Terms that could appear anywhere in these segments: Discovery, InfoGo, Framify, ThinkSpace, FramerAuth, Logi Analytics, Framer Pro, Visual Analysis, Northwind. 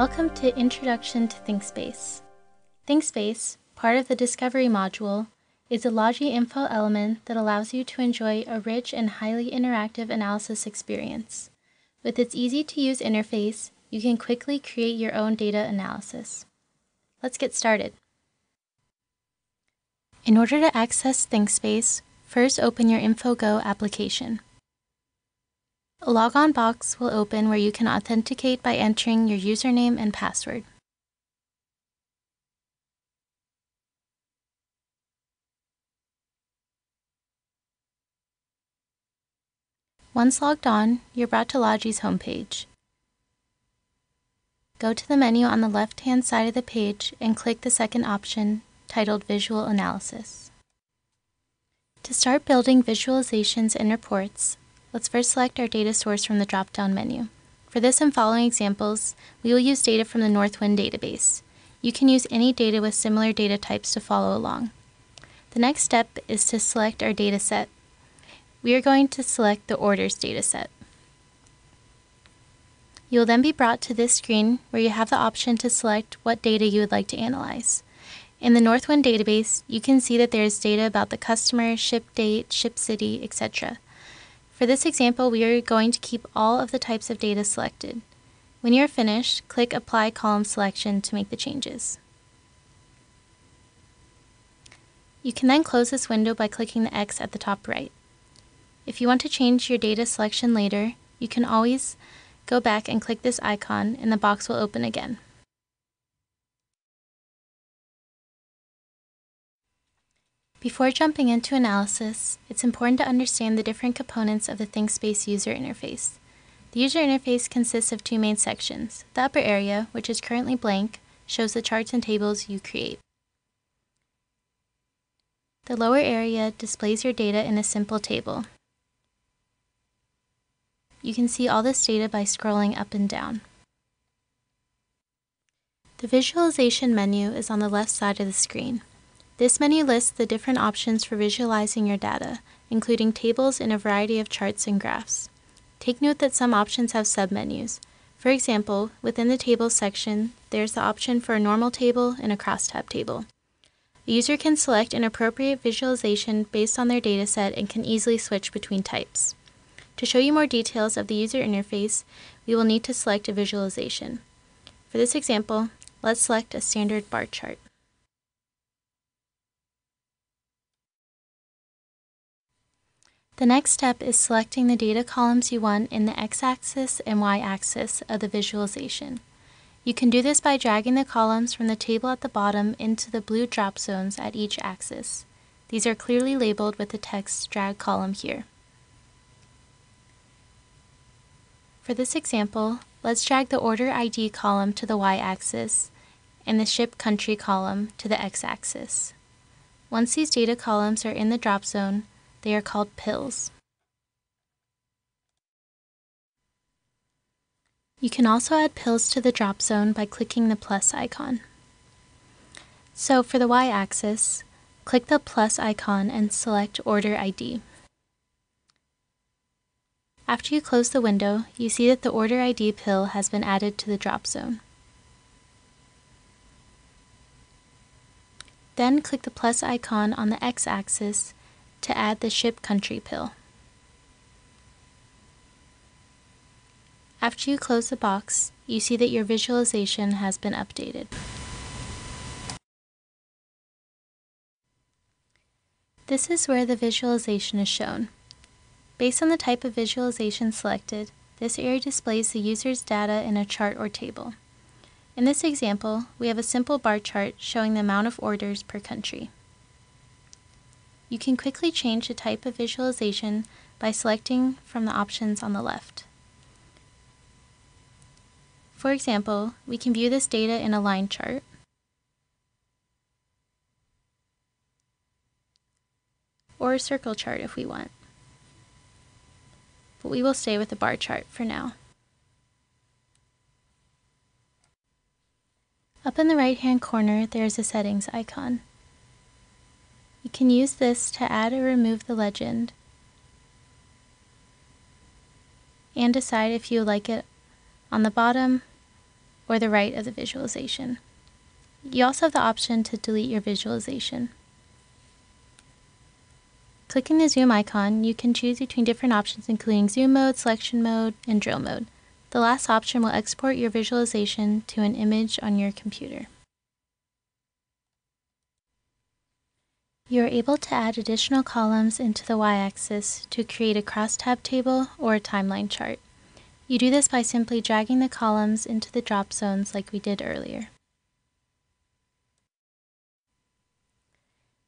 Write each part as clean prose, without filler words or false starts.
Welcome to Introduction to ThinkSpace. ThinkSpace, part of the Discovery module, is a Logi info element that allows you to enjoy a rich and highly interactive analysis experience. With its easy-to-use interface, you can quickly create your own data analysis. Let's get started. In order to access ThinkSpace, first open your InfoGo application. A logon box will open where you can authenticate by entering your username and password. Once logged on, you're brought to Logi's homepage. Go to the menu on the left-hand side of the page and click the second option, titled Visual Analysis. To start building visualizations and reports, let's first select our data source from the drop-down menu. For this and following examples, we will use data from the Northwind database. You can use any data with similar data types to follow along. The next step is to select our data set. We are going to select the orders data set. You will then be brought to this screen where you have the option to select what data you would like to analyze. In the Northwind database, you can see that there is data about the customer, ship date, ship city, etc. For this example, we are going to keep all of the types of data selected. When you are finished, click Apply Column Selection to make the changes. You can then close this window by clicking the X at the top right. If you want to change your data selection later, you can always go back and click this icon and the box will open again. Before jumping into analysis, it's important to understand the different components of the ThinkSpace user interface. The user interface consists of two main sections. The upper area, which is currently blank, shows the charts and tables you create. The lower area displays your data in a simple table. You can see all this data by scrolling up and down. The visualization menu is on the left side of the screen. This menu lists the different options for visualizing your data, including tables and a variety of charts and graphs. Take note that some options have submenus. For example, within the Tables section, there's the option for a normal table and a crosstab table. A user can select an appropriate visualization based on their dataset and can easily switch between types. To show you more details of the user interface, we will need to select a visualization. For this example, let's select a standard bar chart. The next step is selecting the data columns you want in the x-axis and y-axis of the visualization. You can do this by dragging the columns from the table at the bottom into the blue drop zones at each axis. These are clearly labeled with the text drag column here. For this example, let's drag the order ID column to the y-axis and the ship country column to the x-axis. Once these data columns are in the drop zone, they are called pills. You can also add pills to the drop zone by clicking the plus icon. So for the y-axis, click the plus icon and select Order ID. After you close the window, you see that the Order ID pill has been added to the drop zone. Then click the plus icon on the x-axis to add the ship country pill. After you close the box, you see that your visualization has been updated. This is where the visualization is shown. Based on the type of visualization selected, this area displays the user's data in a chart or table. In this example, we have a simple bar chart showing the amount of orders per country. You can quickly change the type of visualization by selecting from the options on the left. For example, we can view this data in a line chart, or a circle chart if we want, but we will stay with the bar chart for now. Up in the right-hand corner, there is a settings icon. You can use this to add or remove the legend and decide if you like it on the bottom or the right of the visualization. You also have the option to delete your visualization. Clicking the zoom icon, you can choose between different options including zoom mode, selection mode, and drill mode. The last option will export your visualization to an image on your computer. You are able to add additional columns into the y-axis to create a crosstab table or a timeline chart. You do this by simply dragging the columns into the drop zones like we did earlier.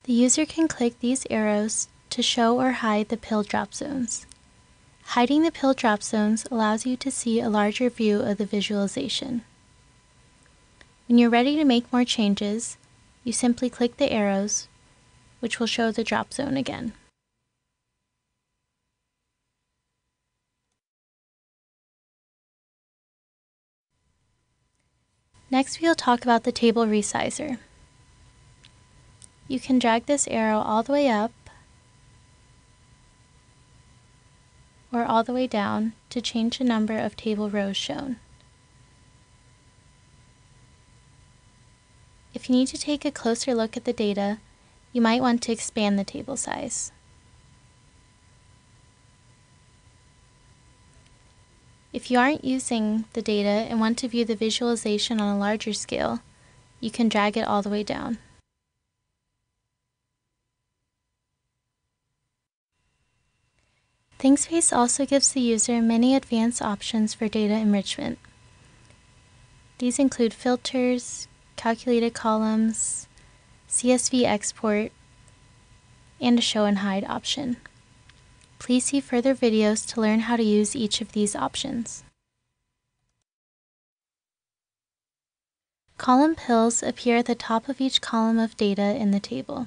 The user can click these arrows to show or hide the pill drop zones. Hiding the pill drop zones allows you to see a larger view of the visualization. When you're ready to make more changes, you simply click the arrows, which will show the drop zone again. Next, we'll talk about the table resizer. You can drag this arrow all the way up or all the way down to change the number of table rows shown. If you need to take a closer look at the data, you might want to expand the table size. If you aren't using the data and want to view the visualization on a larger scale, you can drag it all the way down. ThinkSpace also gives the user many advanced options for data enrichment. These include filters, calculated columns, CSV export, and a show and hide option. Please see further videos to learn how to use each of these options. Column pills appear at the top of each column of data in the table.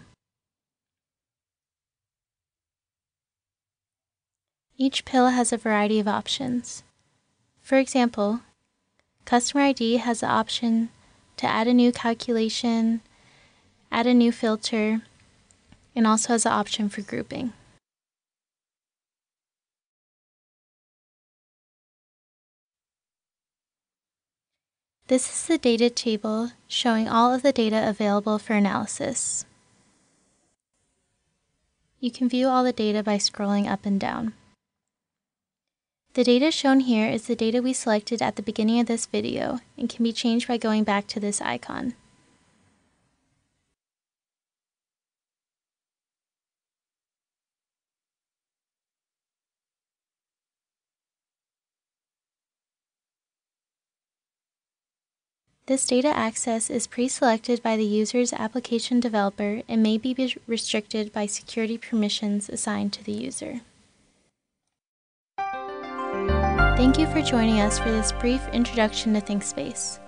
Each pill has a variety of options. For example, Customer ID has the option to add a new calculation, add a new filter, and also has the option for grouping. This is the data table showing all of the data available for analysis. You can view all the data by scrolling up and down. The data shown here is the data we selected at the beginning of this video and can be changed by going back to this icon. This data access is pre-selected by the user's application developer and may be restricted by security permissions assigned to the user. Thank you for joining us for this brief introduction to ThinkSpace.